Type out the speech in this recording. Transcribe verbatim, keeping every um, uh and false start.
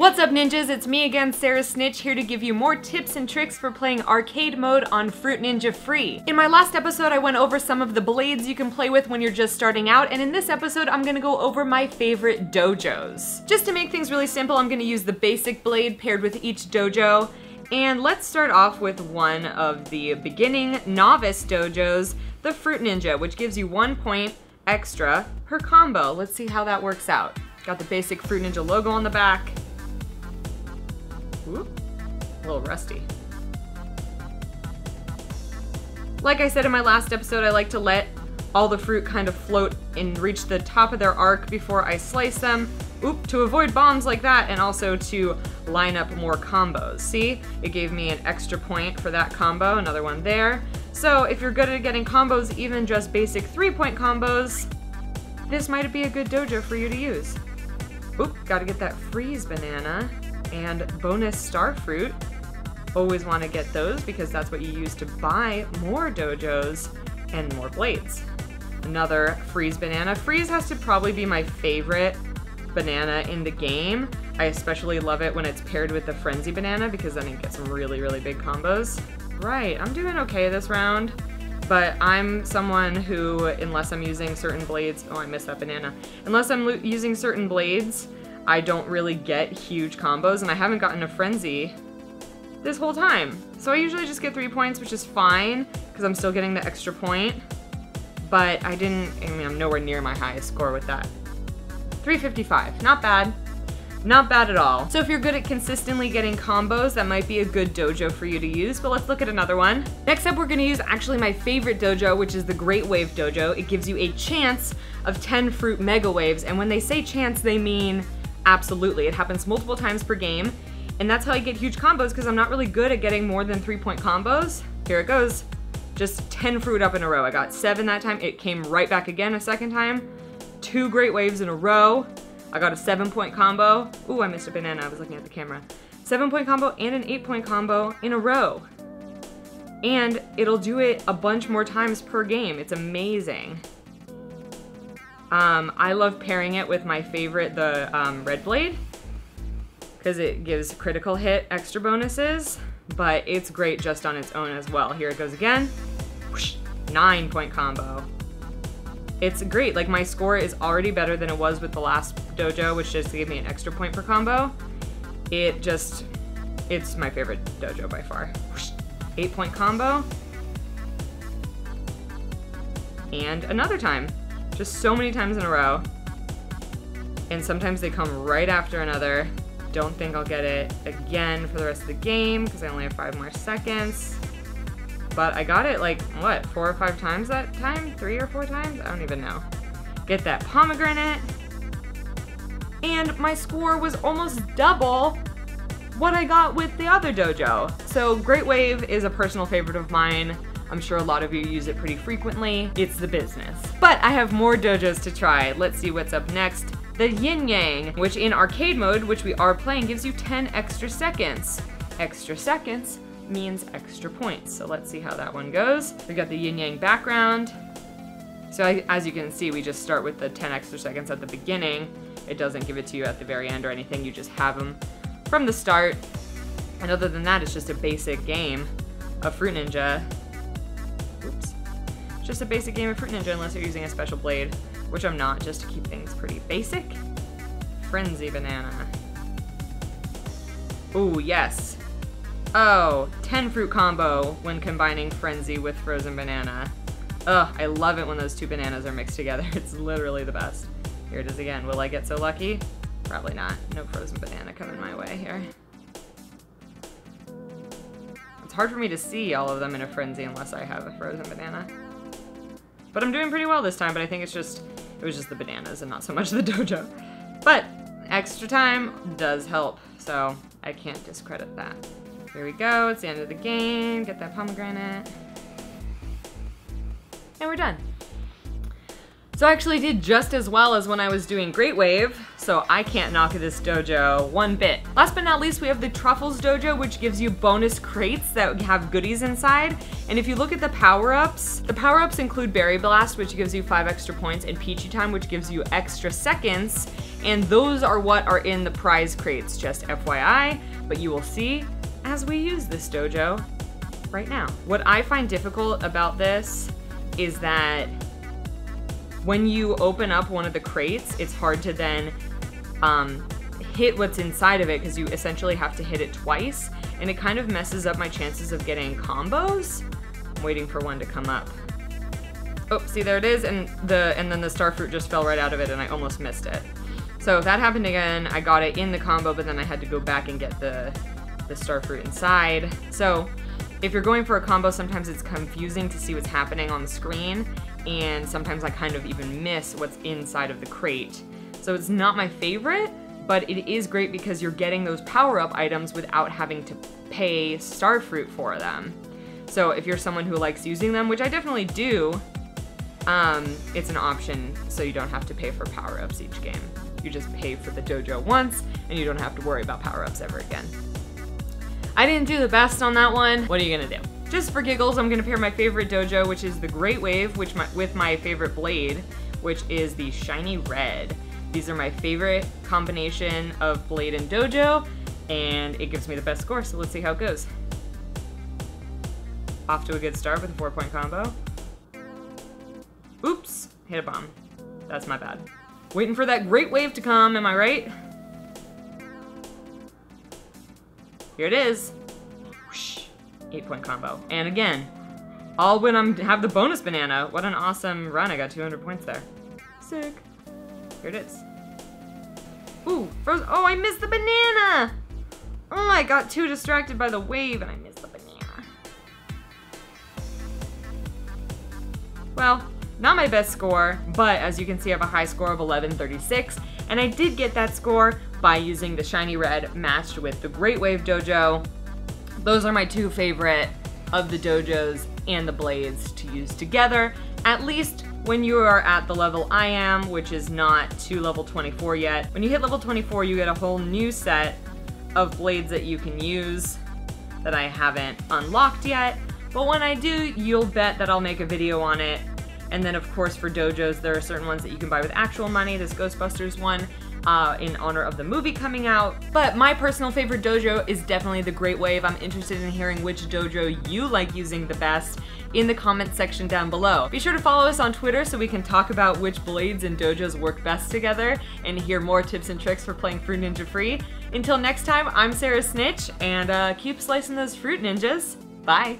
What's up ninjas, it's me again, Sarah Snitch, here to give you more tips and tricks for playing arcade mode on Fruit Ninja Free. In my last episode I went over some of the blades you can play with when you're just starting out, and in this episode I'm gonna go over my favorite dojos. Just to make things really simple, I'm gonna use the basic blade paired with each dojo, and let's start off with one of the beginning novice dojos, the Fruit Ninja, which gives you one point extra per combo. Let's see how that works out. Got the basic Fruit Ninja logo on the back. Ooh, a little rusty. Like I said in my last episode, I like to let all the fruit kind of float and reach the top of their arc before I slice them. Oop, to avoid bombs like that and also to line up more combos. See, it gave me an extra point for that combo, another one there. So if you're good at getting combos, even just basic three point combos, this might be a good dojo for you to use. Oop, gotta get that freeze banana. And bonus star fruit. Always want to get those because that's what you use to buy more dojos and more blades. Another freeze banana. Freeze has to probably be my favorite banana in the game. I especially love it when it's paired with the frenzy banana because then it gets some really, really big combos. Right, I'm doing okay this round, but I'm someone who, unless I'm using certain blades, oh, I missed that banana. Unless I'm using certain blades, I don't really get huge combos, and I haven't gotten a frenzy this whole time. So I usually just get three points, which is fine, because I'm still getting the extra point, but I didn't, I mean, I'm nowhere near my highest score with that. three fifty-five, not bad. Not bad at all. So if you're good at consistently getting combos, that might be a good dojo for you to use, but let's look at another one. Next up, we're gonna use actually my favorite dojo, which is the Great Wave Dojo. It gives you a chance of ten fruit mega waves, and when they say chance, they mean absolutely. It happens multiple times per game, and that's how I get huge combos because I'm not really good at getting more than three point combos. Here it goes. Just ten fruit up in a row. I got seven that time. It came right back again a second time. Two great waves in a row. I got a seven point combo. Ooh, I missed a banana. I was looking at the camera. Seven point combo and an eight point combo in a row. And it'll do it a bunch more times per game. It's amazing. Um, I love pairing it with my favorite, the um, Red Blade, because it gives critical hit extra bonuses, but it's great just on its own as well. Here it goes again. Whoosh, nine point combo. It's great. Like, my score is already better than it was with the last dojo, which just gave me an extra point per combo. It just, it's my favorite dojo by far. Whoosh, eight point combo. And another time. Just so many times in a row, and sometimes they come right after another. Don't think I'll get it again for the rest of the game because I only have five more seconds, but I got it like, what, four or five times that time? Three or four times? I don't even know. Get that pomegranate, and my score was almost double what I got with the other dojo. So Great Wave is a personal favorite of mine. I'm sure a lot of you use it pretty frequently. It's the business. But I have more dojos to try. Let's see what's up next. The Yin Yang, which in arcade mode, which we are playing, gives you ten extra seconds. Extra seconds means extra points. So let's see how that one goes. We've got the Yin Yang background. So I, as you can see, we just start with the ten extra seconds at the beginning. It doesn't give it to you at the very end or anything. You just have them from the start. And other than that, it's just a basic game of Fruit Ninja. Oops. Just a basic game of Fruit Ninja unless you're using a special blade, which I'm not, just to keep things pretty basic. Frenzy banana. Ooh, yes. Oh, ten fruit combo when combining frenzy with frozen banana. Ugh, I love it when those two bananas are mixed together. It's literally the best. Here it is again. Will I get so lucky? Probably not. No frozen banana coming my way here. It's hard for me to see all of them in a frenzy unless I have a frozen banana. But I'm doing pretty well this time, but I think it's just, it was just the bananas and not so much the dojo. But extra time does help, so I can't discredit that. Here we go, it's the end of the game. Get that pomegranate. And we're done. So I actually did just as well as when I was doing Great Wave, so I can't knock this dojo one bit. Last but not least, we have the Truffles Dojo, which gives you bonus crates that have goodies inside. And if you look at the power-ups, the power-ups include Berry Blast, which gives you five extra points, and Peachy Time, which gives you extra seconds. And those are what are in the prize crates, just F Y I. But you will see as we use this dojo right now. What I find difficult about this is that when you open up one of the crates, it's hard to then um, hit what's inside of it because you essentially have to hit it twice, and it kind of messes up my chances of getting combos. I'm waiting for one to come up. Oh, see, there it is, and the and then the star fruit just fell right out of it, and I almost missed it. So if that happened again, I got it in the combo, but then I had to go back and get the the star fruit inside. So if you're going for a combo, sometimes it's confusing to see what's happening on the screen, and sometimes I kind of even miss what's inside of the crate. So it's not my favorite, but it is great because you're getting those power-up items without having to pay star fruit for them. So if you're someone who likes using them, which I definitely do, um, it's an option so you don't have to pay for power-ups each game. You just pay for the dojo once, and you don't have to worry about power-ups ever again. I didn't do the best on that one. What are you gonna do? Just for giggles, I'm gonna pair my favorite dojo, which is the Great Wave, which my, with my favorite blade, which is the Shiny Red. These are my favorite combination of blade and dojo, and it gives me the best score, so let's see how it goes. Off to a good start with a four point combo. Oops, hit a bomb. That's my bad. Waiting for that Great Wave to come, am I right? Here it is. Whoosh. Eight point combo. And again, all when I have the bonus banana. What an awesome run. I got two hundred points there. Sick. Here it is. Ooh, frozen. Oh, I missed the banana. Oh, I got too distracted by the wave and I missed the banana. Well, not my best score, but as you can see, I have a high score of eleven thirty-six, and I did get that score by using the Shiny Red matched with the Great Wave Dojo. Those are my two favorite of the dojos and the blades to use together, at least when you are at the level I am, which is not to level twenty-four yet. When you hit level twenty-four, you get a whole new set of blades that you can use that I haven't unlocked yet, but when I do, you'll bet that I'll make a video on it. And then of course for dojos, there are certain ones that you can buy with actual money, this Ghostbusters one, Uh, in honor of the movie coming out. But my personal favorite dojo is definitely the Great Wave. I'm interested in hearing which dojo you like using the best in the comments section down below. Be sure to follow us on Twitter so we can talk about which blades and dojos work best together and hear more tips and tricks for playing Fruit Ninja Free. Until next time, I'm Sarah Snitch, and uh, keep slicing those fruit ninjas. Bye.